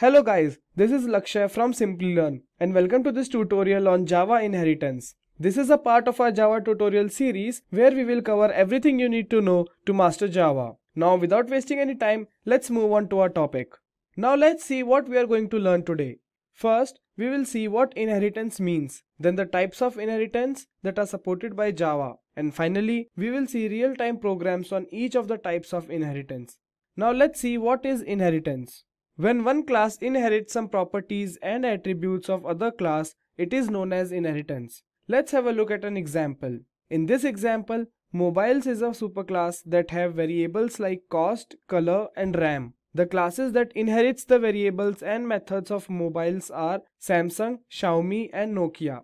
Hello guys, this is Lakshay from Simply Learn and welcome to this tutorial on Java inheritance. This is a part of our Java tutorial series where we will cover everything you need to know to master Java. Now without wasting any time, let's move on to our topic. Now let's see what we are going to learn today. First, we will see what inheritance means, then the types of inheritance that are supported by Java, and finally we will see real-time programs on each of the types of inheritance. Now let's see what is inheritance. When one class inherits some properties and attributes of other class, it is known as inheritance. Let's have a look at an example. In this example, mobiles is a superclass that have variables like cost, color and RAM. The classes that inherits the variables and methods of mobiles are Samsung, Xiaomi and Nokia.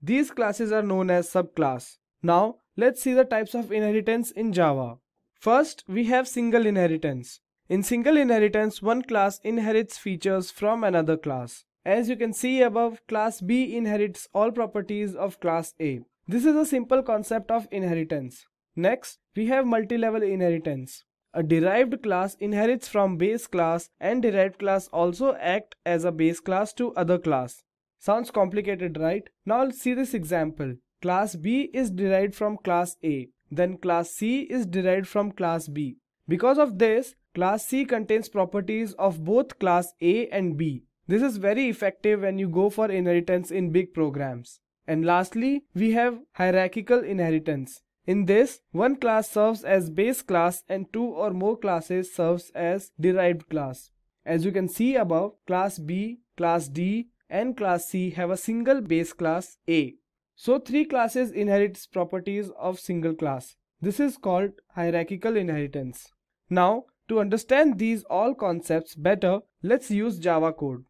These classes are known as subclass. Now, let's see the types of inheritance in Java. First, we have single inheritance. In single inheritance, one class inherits features from another class. As you can see above, class B inherits all properties of class A. This is a simple concept of inheritance. Next, we have multi-level inheritance. A derived class inherits from base class, and derived class also act as a base class to other class. Sounds complicated, right? Now see this example. Class B is derived from class A. Then class C is derived from class B. Because of this, class C contains properties of both class A and B. This is very effective when you go for inheritance in big programs. And lastly, we have hierarchical inheritance. In this, one class serves as base class and two or more classes serves as derived class. As you can see above, class B, class D and class C have a single base class A. So three classes inherits properties of single class. This is called hierarchical inheritance. Now, to understand these all concepts better, let's use Java code.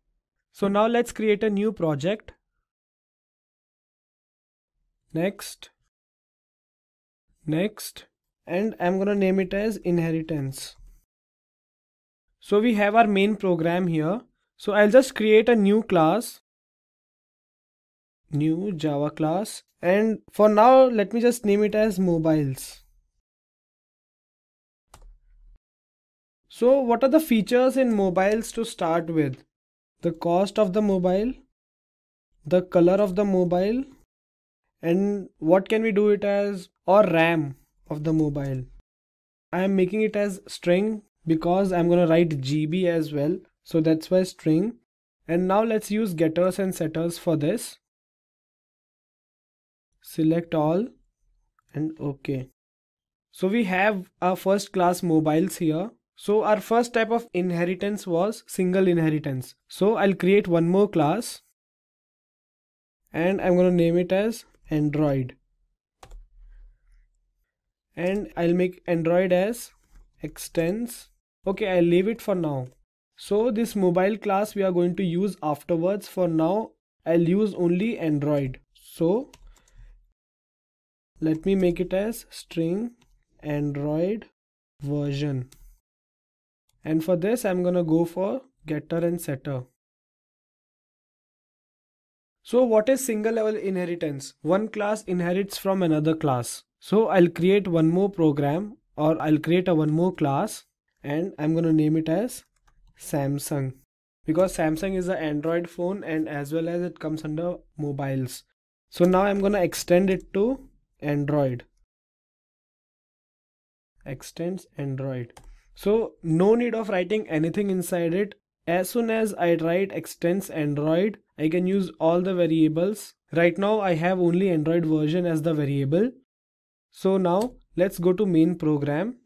So now let's create a new project. Next, and I'm gonna name it as inheritance. So we have our main program here. So I'll just create a new class, new Java class, and for now let me just name it as mobiles. So what are the features in mobiles to start with? The cost of the mobile, the color of the mobile, and what can we do it as, or RAM of the mobile. I am making it as string because I'm going to write GB as well. So that's why string. And now let's use getters and setters for this. Select all and OK. So we have our first class mobiles here. So our first type of inheritance was single inheritance. So I'll create one more class and I'm going to name it as Android. And I'll make Android as extends. Okay, I'll leave it for now. So this mobile class we are going to use afterwards. For now, I'll use only Android. So let me make it as string Android version. And for this, I'm gonna go for getter and setter. So what is single level inheritance? One class inherits from another class. So I'll create one more program, or I'll create one more class, and I'm gonna name it as Samsung, because Samsung is an Android phone and as well as it comes under mobiles. So now I'm gonna extend it to Android. Extends Android. So no need of writing anything inside it. As soon as I write extends Android, I can use all the variables. Right now I have only Android version as the variable. So now let's go to main program.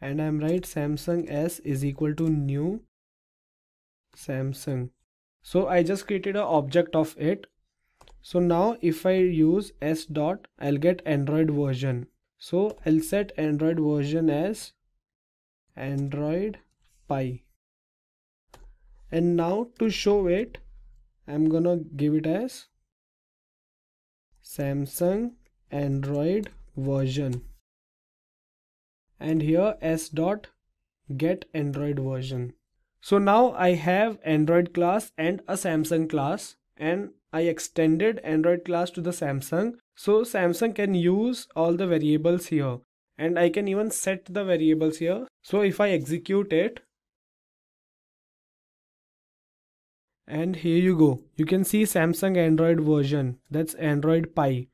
And I'm write Samsung S is equal to new Samsung. So I just created an object of it. So now if I use S dot, I'll get Android version. So I'll set Android version as Android Pie. And now to show it, I'm gonna give it as Samsung Android version. And here S dot get Android version. So now I have Android class and a Samsung class, and I extended Android class to the Samsung. So Samsung can use all the variables here, and I can even set the variables here. So if I execute it, And here you go, you can see Samsung Android version, that's Android Pie.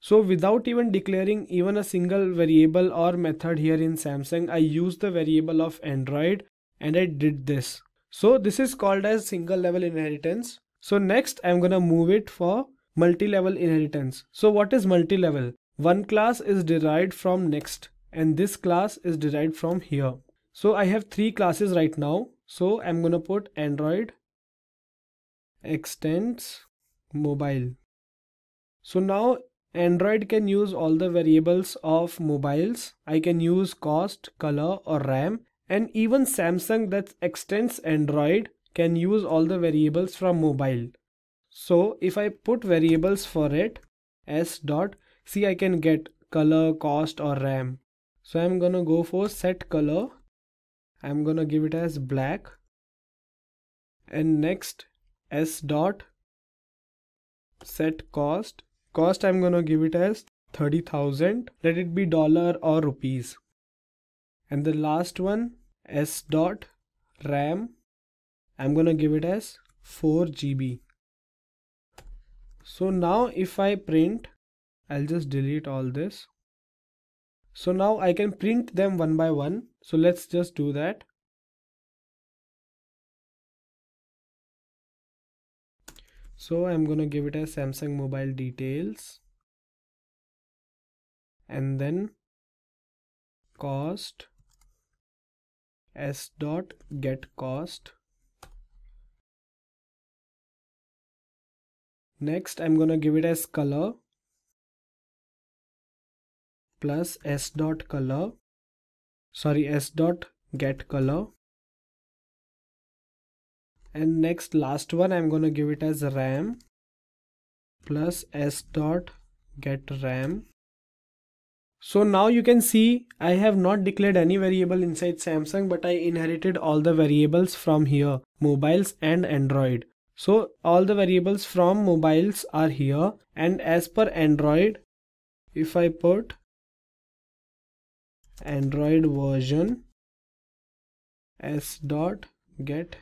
So without even declaring even a single variable or method here in Samsung, I used the variable of Android and I did this. So this is called as single level inheritance. So next I'm gonna move it for multi-level inheritance. So what is multi-level? One class is derived from next and this class is derived from here. So I have three classes right now. So I'm gonna put Android extends mobile. So now Android can use all the variables of mobiles. I can use cost, color or RAM, and even Samsung that extends Android can use all the variables from mobile. So if I put variables for it s dot, see I can get color, cost or RAM. So I'm gonna go for set color. I'm gonna give it as black and next s dot set cost. Cost I'm gonna give it as 30,000, let it be dollar or rupees. And the last one s dot RAM, I'm gonna give it as 4 GB. So now if I print, I'll just delete all this. So now I can print them one by one. So let's just do that. So I'm gonna give it as Samsung mobile details and then cost s dot get cost. Next I'm gonna give it as color plus s dot color, sorry s dot get color, and next last one I'm gonna give it as RAM plus s dot get RAM. So now you can see I have not declared any variable inside Samsung, but I inherited all the variables from here, mobiles and Android. So all the variables from mobiles are here, and as per Android, if I put Android version s dot get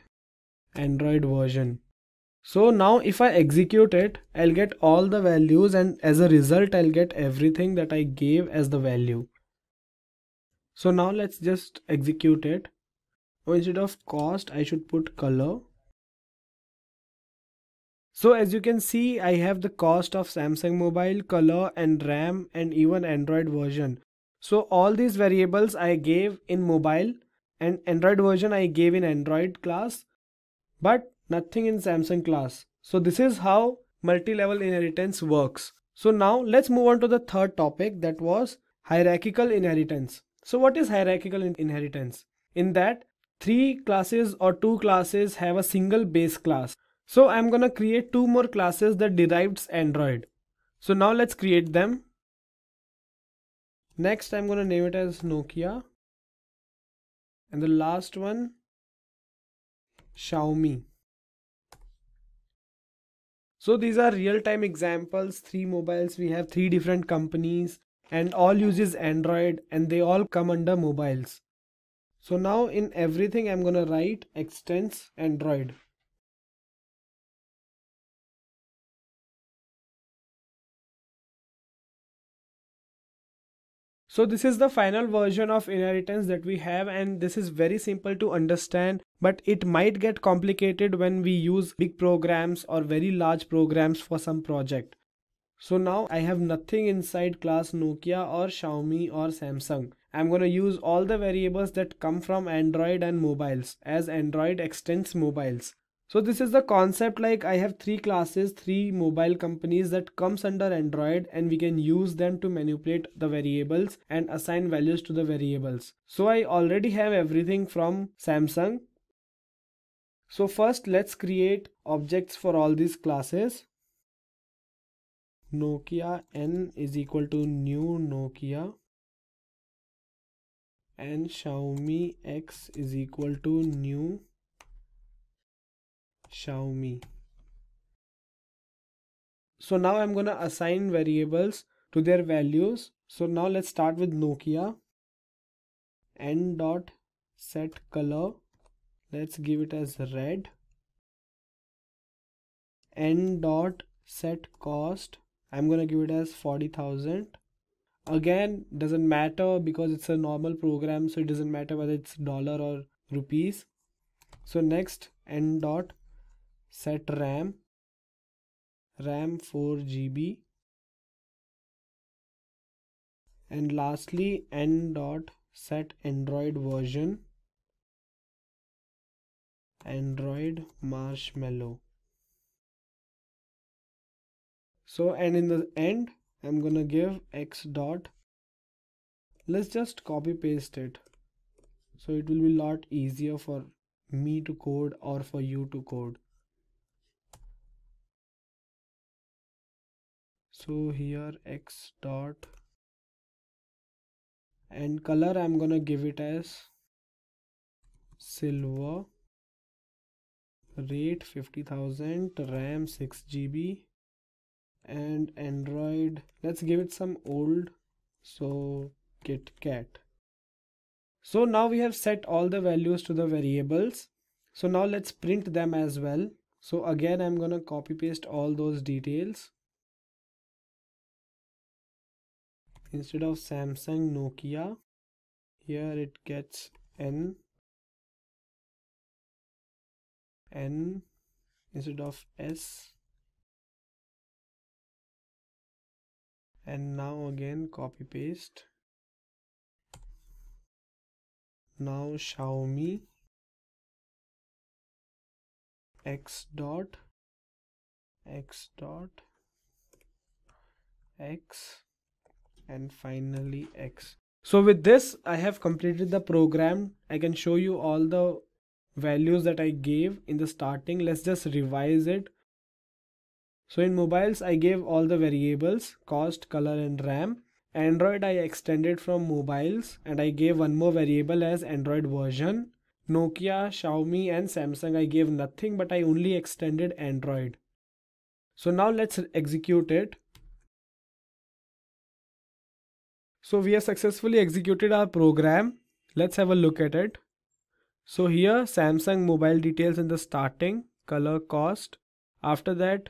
Android version. So now if I execute it, I'll get all the values and as a result I'll get everything that I gave as the value. So now let's just execute it. Instead of cost I should put color. So as you can see, I have the cost of Samsung mobile, color and RAM and even Android version. So all these variables I gave in mobile and Android version I gave in Android class, but nothing in Samsung class. So this is how multi-level inheritance works. So now let's move on to the third topic, that was hierarchical inheritance. So what is hierarchical inheritance? In that, three classes or two classes have a single base class. So I'm gonna create two more classes that derives Android. So now let's create them. Next I'm gonna name it as Nokia. And the last one, Xiaomi. So these are real-time examples, three mobiles, we have three different companies and all uses Android and they all come under mobiles. So now in everything I'm gonna write extends Android. So this is the final version of inheritance that we have, and this is very simple to understand, but it might get complicated when we use big programs or very large programs for some project. So now I have nothing inside class Nokia or Xiaomi or Samsung. I'm gonna use all the variables that come from Android and mobiles as Android extends mobiles. So this is the concept, like I have three classes, three mobile companies that comes under Android and we can use them to manipulate the variables and assign values to the variables. So I already have everything from Samsung. So first let's create objects for all these classes. Nokia n is equal to new Nokia and Xiaomi x is equal to new Xiaomi. So now I'm gonna assign variables to their values. So now let's start with Nokia. N dot set color. Let's give it as red. n dot set cost, I'm gonna give it as 40,000. Again, doesn't matter because it's a normal program, so it doesn't matter whether it's dollar or rupees. So next, n dot set RAM, RAM 4 GB, and lastly n dot set Android version, Android Marshmallow. So, and in the end, I'm gonna give x dot, let's just copy paste it, so it will be a lot easier for me to code or for you to code. So here x dot, and color I'm gonna give it as silver, rate 50,000, RAM 6 GB, and Android, let's give it some old, so KitKat. So now we have set all the values to the variables. So now let's print them as well. So again, I'm gonna copy paste all those details. Instead of Samsung, Nokia, here it gets N, N instead of S. And now again copy paste. Now Xiaomi, x dot, x dot, x, and finally x. So with this I have completed the program. I can show you all the values that I gave in the starting. Let's just revise it. So in mobiles, I gave all the variables, cost, color, and RAM. Android, I extended from mobiles and I gave one more variable as Android version. Nokia, Xiaomi, and Samsung, I gave nothing, but I only extended Android. So now let's execute it. So we have successfully executed our program. Let's have a look at it. So here, Samsung mobile details in the starting, color, cost. After that,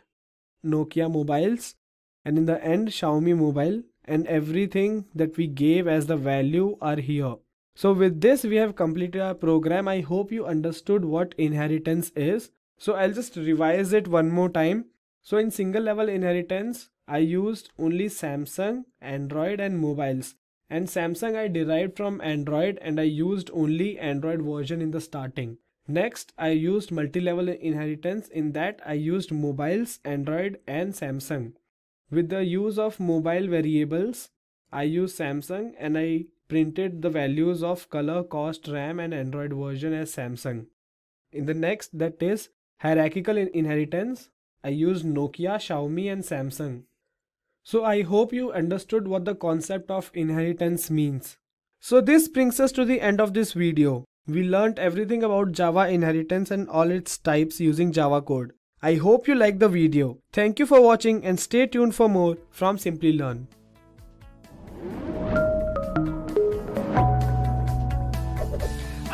Nokia mobiles, and in the end Xiaomi mobile, and everything that we gave as the value are here. So with this we have completed our program. I hope you understood what inheritance is. So I'll just revise it one more time. So in single level inheritance, I used only Samsung, Android, and mobiles, and Samsung I derived from Android and I used only Android version in the starting. Next, I used multi-level inheritance, in that I used mobiles, Android, and Samsung. With the use of mobile variables, I used Samsung and I printed the values of color, cost, RAM, and Android version as Samsung. In the next, that is hierarchical inheritance, I used Nokia, Xiaomi, and Samsung. So I hope you understood what the concept of inheritance means. So this brings us to the end of this video. We learnt everything about Java inheritance and all its types using Java code. I hope you liked the video. Thank you for watching and stay tuned for more from Simply Learn.